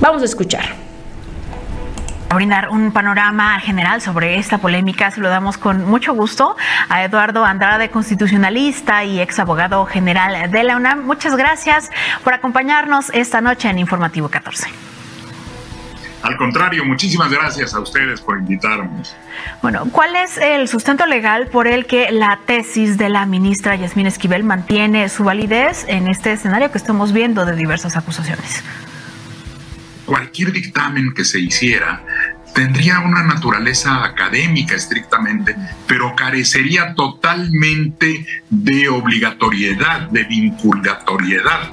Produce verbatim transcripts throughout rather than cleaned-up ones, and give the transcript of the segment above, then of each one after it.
Vamos a escuchar. A brindar un panorama general sobre esta polémica, saludamos con mucho gusto a Eduardo Andrade, constitucionalista y ex abogado general de la UNAM. Muchas gracias por acompañarnos esta noche en Informativo catorce. Al contrario, muchísimas gracias a ustedes por invitarnos. Bueno, ¿cuál es el sustento legal por el que la tesis de la ministra Yasmín Esquivel mantiene su validez en este escenario que estamos viendo de diversas acusaciones? Cualquier dictamen que se hiciera tendría una naturaleza académica estrictamente, pero carecería totalmente de obligatoriedad, de vinculatoriedad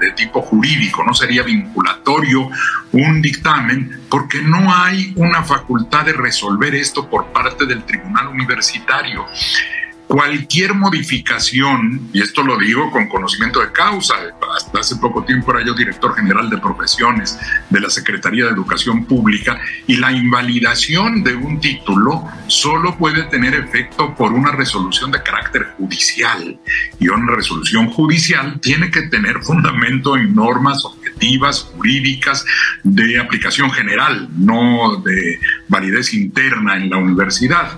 de tipo jurídico. No sería vinculatorio un dictamen porque no hay una facultad de resolver esto por parte del tribunal universitario. Cualquier modificación, y esto lo digo con conocimiento de causa, hasta hace poco tiempo era yo director general de profesiones de la Secretaría de Educación Pública, y la invalidación de un título solo puede tener efecto por una resolución de carácter judicial. Y una resolución judicial tiene que tener fundamento en normas objetivas, jurídicas, de aplicación general, no de validez interna en la universidad.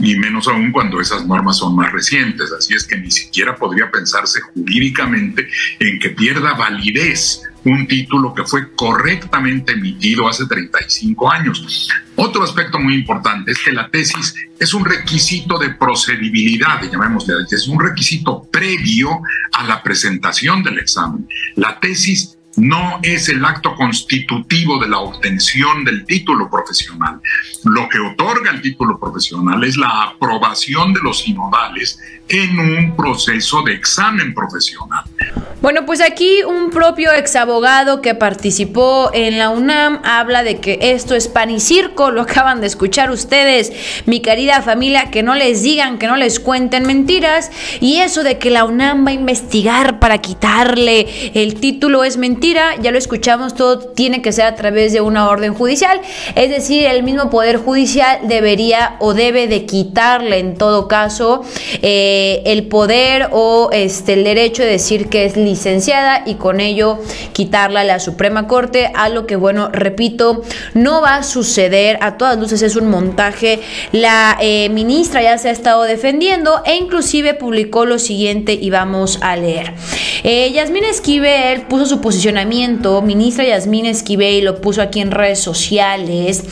Y menos aún cuando esas normas son más recientes. Así es que ni siquiera podría pensarse jurídicamente en que pierda validez un título que fue correctamente emitido hace treinta y cinco años. Otro aspecto muy importante es que la tesis es un requisito de procedibilidad, llamémosle, es un requisito previo a la presentación del examen. La tesis no es el acto constitutivo de la obtención del título profesional. Lo que otorga el título profesional es la aprobación de los sinodales en un proceso de examen profesional. Bueno, pues aquí un propio exabogado que participó en la UNAM habla de que esto es pan y circo, lo acaban de escuchar ustedes, mi querida familia, que no les digan, que no les cuenten mentiras, y eso de que la UNAM va a investigar para quitarle el título es mentira. Mentira, ya lo escuchamos, todo tiene que ser a través de una orden judicial, es decir, el mismo Poder Judicial debería o debe de quitarle en todo caso eh, el poder o este, el derecho de decir que es licenciada y con ello quitarla a la Suprema Corte, a lo que, bueno, repito, no va a suceder, a todas luces es un montaje. La eh, ministra ya se ha estado defendiendo e inclusive publicó lo siguiente y vamos a leer. Eh, Yasmín Esquivel puso su posición. Ministra Yasmín Esquivel lo puso aquí en redes sociales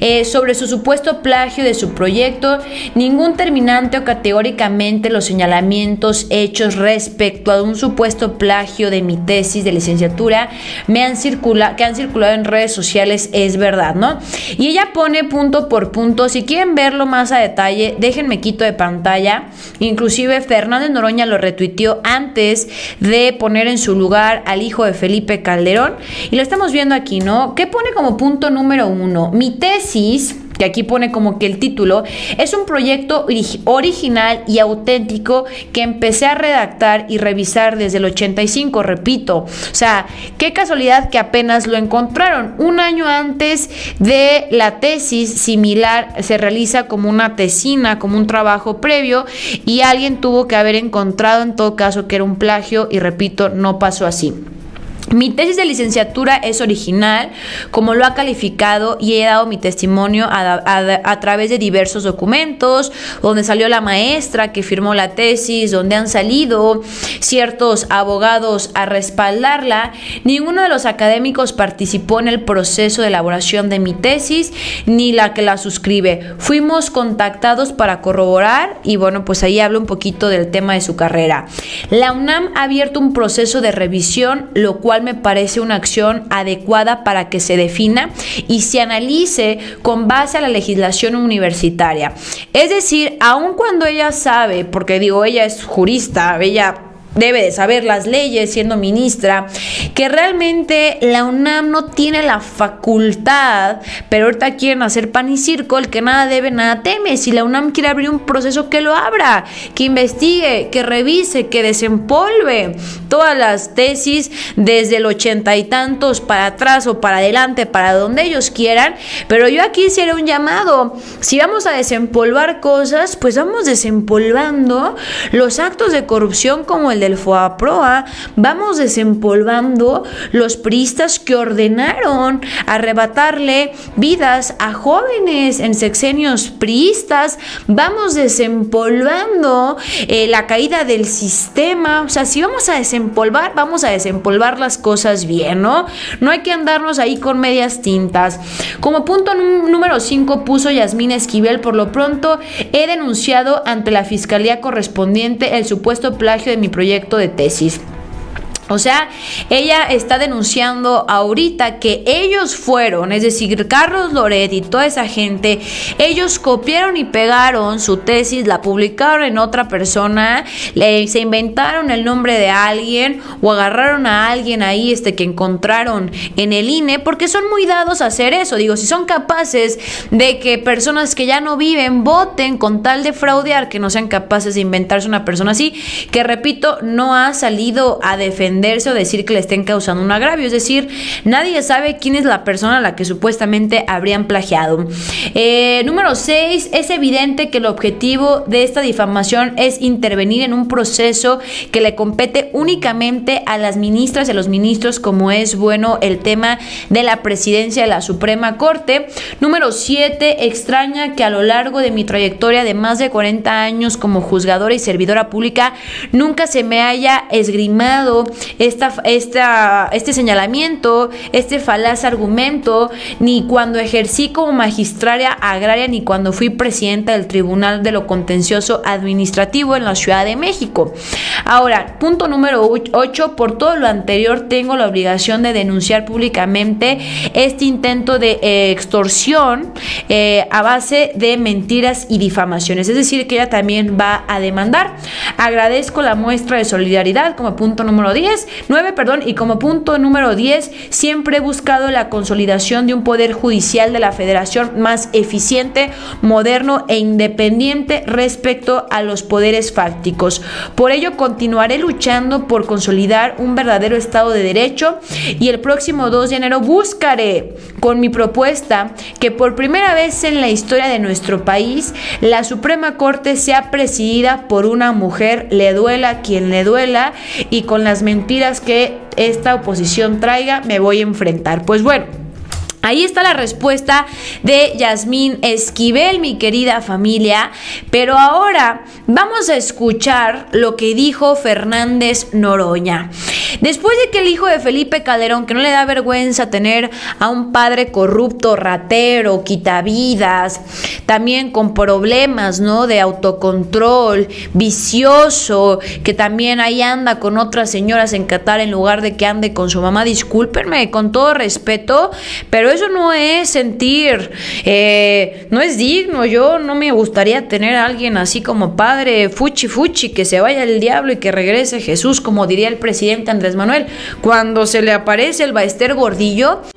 eh, sobre su supuesto plagio de su proyecto. Ningún terminante o categóricamente los señalamientos hechos respecto a un supuesto plagio de mi tesis de licenciatura me han circula que han circulado en redes sociales es verdad, ¿no? Y ella pone punto por punto. Si quieren verlo más a detalle, déjenme quito de pantalla. Inclusive Fernández Noroña lo retuiteó antes de poner en su lugar al hijo de Felipe Felipe Calderón, y lo estamos viendo aquí, ¿no? ¿Qué pone como punto número uno? Mi tesis, que aquí pone como que el título, es un proyecto original y auténtico que empecé a redactar y revisar desde el ochenta y cinco, repito. O sea, qué casualidad que apenas lo encontraron. Un año antes de la tesis similar se realiza como una tesina, como un trabajo previo, y alguien tuvo que haber encontrado en todo caso que era un plagio, y repito, no pasó así. Mi tesis de licenciatura es original, como lo ha calificado, y he dado mi testimonio a, a, a través de diversos documentos, donde salió la maestra que firmó la tesis, donde han salido ciertos abogados a respaldarla. Ninguno de los académicos participó en el proceso de elaboración de mi tesis, ni la que la suscribe. Fuimos contactados para corroborar, y bueno, pues ahí hablo un poquito del tema de su carrera. La UNAM ha abierto un proceso de revisión, lo cual me parece una acción adecuada para que se defina y se analice con base a la legislación universitaria. Es decir, aun cuando ella sabe, porque digo, ella es jurista, ella debe de saber las leyes siendo ministra, que realmente la UNAM no tiene la facultad, pero ahorita quieren hacer pan y circo, el que nada debe, nada teme. Si la UNAM quiere abrir un proceso, que lo abra, que investigue, que revise, que desempolve todas las tesis desde el ochenta y tantos para atrás o para adelante, para donde ellos quieran, pero yo aquí hiciera un llamado. Si vamos a desempolvar cosas, pues vamos desempolvando los actos de corrupción como el de del FOAPROA, vamos desempolvando los priistas que ordenaron arrebatarle vidas a jóvenes en sexenios priistas, vamos desempolvando eh, la caída del sistema. O sea, si vamos a desempolvar, vamos a desempolvar las cosas bien, ¿no? No hay que andarnos ahí con medias tintas. Como punto número cinco puso Yasmín Esquivel: por lo pronto he denunciado ante la fiscalía correspondiente el supuesto plagio de mi proyecto de tesis. O sea, ella está denunciando ahorita que ellos fueron, es decir, Carlos Loretti y toda esa gente, ellos copiaron y pegaron su tesis, la publicaron en otra persona, le, se inventaron el nombre de alguien o agarraron a alguien ahí este, que encontraron en el I N E, porque son muy dados a hacer eso. Digo, si son capaces de que personas que ya no viven voten con tal de fraudear, que no sean capaces de inventarse una persona así, que repito, no ha salido a defender o decir que le estén causando un agravio. Es decir, nadie sabe quién es la persona a la que supuestamente habrían plagiado. Eh, número seis, es evidente que el objetivo de esta difamación es intervenir en un proceso que le compete únicamente a las ministras y a los ministros, como es, bueno, el tema de la presidencia de la Suprema Corte. Número siete, extraña que a lo largo de mi trayectoria de más de cuarenta años como juzgadora y servidora pública nunca se me haya esgrimado Esta, esta, este señalamiento, este falaz argumento, ni cuando ejercí como magistrada agraria, ni cuando fui presidenta del Tribunal de lo Contencioso Administrativo en la Ciudad de México. Ahora, punto número ocho, por todo lo anterior tengo la obligación de denunciar públicamente este intento de eh, extorsión eh, a base de mentiras y difamaciones. Es decir, que ella también va a demandar. Agradezco la muestra de solidaridad como punto número diez, nueve, perdón, y como punto número diez, siempre he buscado la consolidación de un poder judicial de la Federación más eficiente, moderno e independiente respecto a los poderes fácticos. Por ello continuaré luchando por consolidar un verdadero Estado de Derecho, y el próximo dos de enero buscaré con mi propuesta que por primera vez en la historia de nuestro país la Suprema Corte sea presidida por una mujer, le duela a quien le duela, y con las mentiras que esta oposición traiga me voy a enfrentar. Pues bueno, ahí está la respuesta de Yasmín Esquivel, mi querida familia. Pero ahora vamos a escuchar lo que dijo Fernández Noroña. Después de que el hijo de Felipe Calderón, que no le da vergüenza tener a un padre corrupto, ratero, quitavidas, también con problemas, ¿no?, de autocontrol, vicioso, que también ahí anda con otras señoras en Qatar en lugar de que ande con su mamá. Discúlpenme, con todo respeto, pero eso no es sentir, eh, no es digno. Yo no me gustaría tener a alguien así como padre, fuchi fuchi, que se vaya el diablo y que regrese Jesús, como diría el presidente Andrés Manuel, cuando se le aparece el Baester Gordillo.